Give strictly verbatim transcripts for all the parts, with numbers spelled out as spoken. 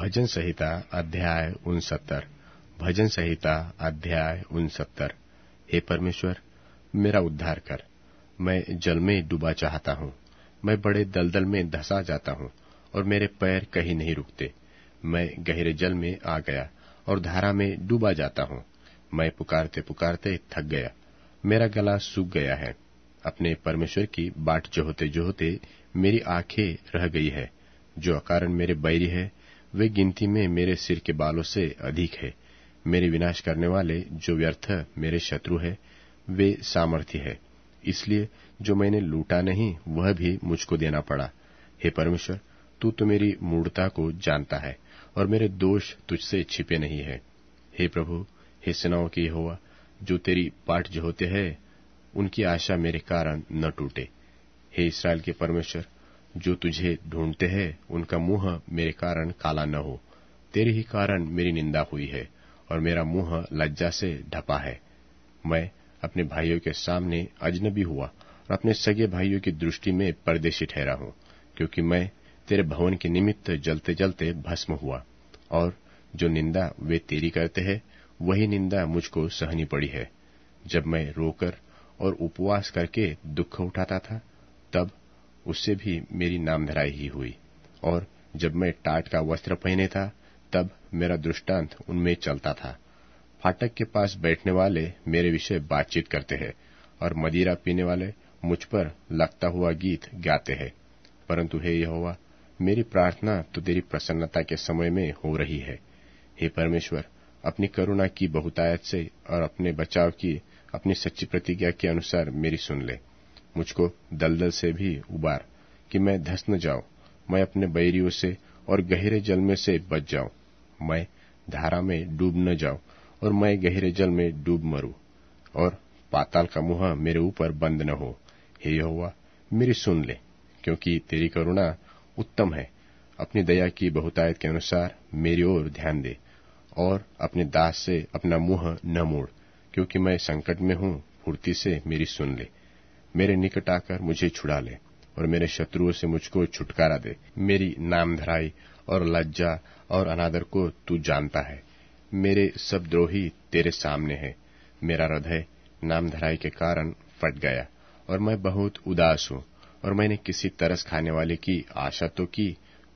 भजन संहिता अध्याय उनसत्तर भजन संहिता अध्याय उनसत्तर। हे परमेश्वर, मेरा उद्धार कर। मैं जल में डूबा चाहता हूँ, मैं बड़े दलदल में धंसा जाता हूँ और मेरे पैर कहीं नहीं रुकते। मैं गहरे जल में आ गया और धारा में डूबा जाता हूँ। मैं पुकारते पुकारते थक गया, मेरा गला सूख गया है। अपने परमेश्वर की बाट जोहते जोहते मेरी आंखें रह गई है। जो अकारण मेरे बैरी है, वे गिनती में मेरे सिर के बालों से अधिक है। मेरे विनाश करने वाले जो व्यर्थ मेरे शत्रु है, वे सामर्थ्य है। इसलिए जो मैंने लूटा नहीं, वह भी मुझको देना पड़ा। हे परमेश्वर, तू तो मेरी मूढ़ता को जानता है और मेरे दोष तुझसे छिपे नहीं है। हे प्रभु, हे सेनाओं की यहोवा, जो तेरी बाट जोहते हैं, उनकी आशा मेरे कारण न टूटे। हे इस्राएल के परमेश्वर, जो तुझे ढूंढते हैं, उनका मुंह मेरे कारण काला न हो। तेरे ही कारण मेरी निंदा हुई है और मेरा मुंह लज्जा से ढपा है। मैं अपने भाइयों के सामने अजनबी हुआ और अपने सगे भाइयों की दृष्टि में परदेशी ठहरा हूं, क्योंकि मैं तेरे भवन के निमित्त जलते जलते भस्म हुआ। और जो निंदा वे तेरी करते हैं, वही निंदा मुझको सहनी पड़ी है। जब मैं रोकर और उपवास करके दुख उठाता था, तब उससे भी मेरी नामधराई ही हुई। और जब मैं टाट का वस्त्र पहने था, तब मेरा दृष्टांत उनमें चलता था। फाटक के पास बैठने वाले मेरे विषय बातचीत करते हैं और मदिरा पीने वाले मुझ पर लगता हुआ गीत गाते हैं। परंतु हे यहोवा, मेरी प्रार्थना तो तेरी प्रसन्नता के समय में हो रही है। हे परमेश्वर, अपनी करुणा की बहुतायत से और अपने बचाव की अपनी सच्ची प्रतिज्ञा के अनुसार मेरी सुन ले। मुझको दलदल से भी उबार, कि मैं धंस न जाऊं। मैं अपने बैरियों से और गहरे जल में से बच जाऊं। मैं धारा में डूब न जाऊं और मैं गहरे जल में डूब मरूं और पाताल का मुंह मेरे ऊपर बंद न हो। हे यहोवा, मेरी सुन ले, क्योंकि तेरी करुणा उत्तम है। अपनी दया की बहुतायत के अनुसार मेरी ओर ध्यान दे और अपने दास से अपना मुंह न मोड़, क्योंकि मैं संकट में हूं। फुर्ती से मेरी सुन ले, मेरे निकट आकर मुझे छुड़ा ले और मेरे शत्रुओं से मुझको छुटकारा दे। मेरी नामधराई और लज्जा और अनादर को तू जानता है। मेरे सब द्रोही तेरे सामने है। मेरा हृदय नामधराई के कारण फट गया और मैं बहुत उदास हूं। और मैंने किसी तरस खाने वाले की आशा तो की,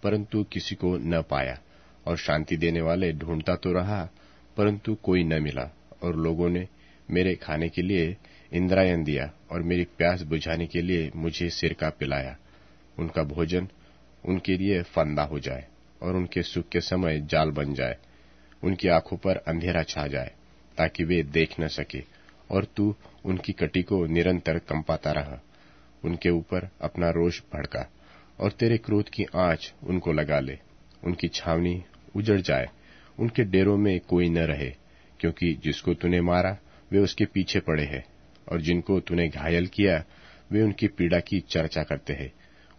परंतु किसी को न पाया। और शांति देने वाले ढूंढता तो रहा, परंतु कोई न मिला। और लोगों ने मेरे खाने के लिए इंद्रायन दिया और मेरी प्यास बुझाने के लिए मुझे सिरका पिलाया। उनका भोजन उनके लिए फंदा हो जाए और उनके सुख के समय जाल बन जाए। उनकी आंखों पर अंधेरा छा जाए, ताकि वे देख न सके। और तू उनकी कटी को निरंतर कंपाता रहा। उनके ऊपर अपना रोष भड़का और तेरे क्रोध की आंच उनको लगा ले। उनकी छावनी उजड़ जाए, उनके डेरों में कोई न रहे। क्योंकि जिसको तूने मारा, वे उसके पीछे पड़े हैं और जिनको तूने घायल किया, वे उनकी पीड़ा की चर्चा करते हैं।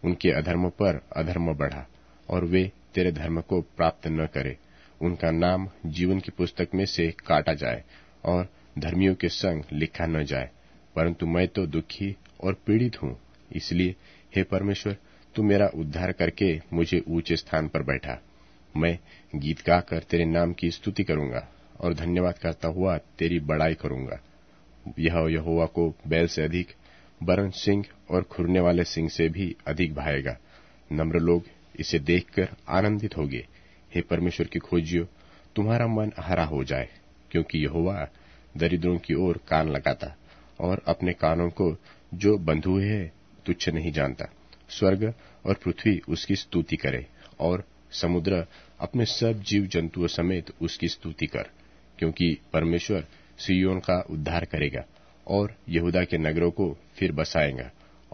उनके अधर्मों पर अधर्म बढ़ा और वे तेरे धर्म को प्राप्त न करे। उनका नाम जीवन की पुस्तक में से काटा जाए और धर्मियों के संग लिखा न जाए। परंतु मैं तो दुखी और पीड़ित हूँ। इसलिए हे परमेश्वर, तू मेरा उद्धार करके मुझे ऊंचे स्थान पर बैठा। मैं गीत गाकर तेरे नाम की स्तुति करूंगा और धन्यवाद करता हुआ तेरी बड़ाई करूंगा। यह यहोवा को बैल से अधिक, बरन सिंह और खुरने वाले सिंह से भी अधिक भाएगा। नम्र लोग इसे देखकर आनंदित होंगे। हे परमेश्वर की खोजियो, तुम्हारा मन हरा हो जाए। क्योंकि यहोवा दरिद्रों की ओर कान लगाता और अपने कानों को जो बंधुए है तुच्छ नहीं जानता। स्वर्ग और पृथ्वी उसकी स्तुति करे और समुद्र अपने सब जीव जंतुओं समेत उसकी स्तुति कर। क्योंकि परमेश्वर सियोन का उद्धार करेगा और यहूदा के नगरों को फिर बसाएगा।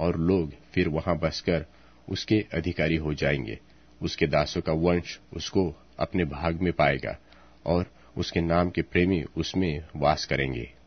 और लोग फिर वहां बसकर उसके अधिकारी हो जाएंगे। उसके दासों का वंश उसको अपने भाग में पाएगा और उसके नाम के प्रेमी उसमें वास करेंगे।